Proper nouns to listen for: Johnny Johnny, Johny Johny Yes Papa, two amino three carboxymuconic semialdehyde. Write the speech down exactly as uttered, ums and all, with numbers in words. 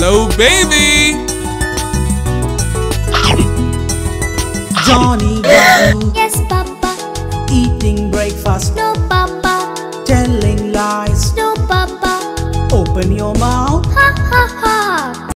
Hello, baby! Johny, Johny, yes, Papa, eating breakfast. No.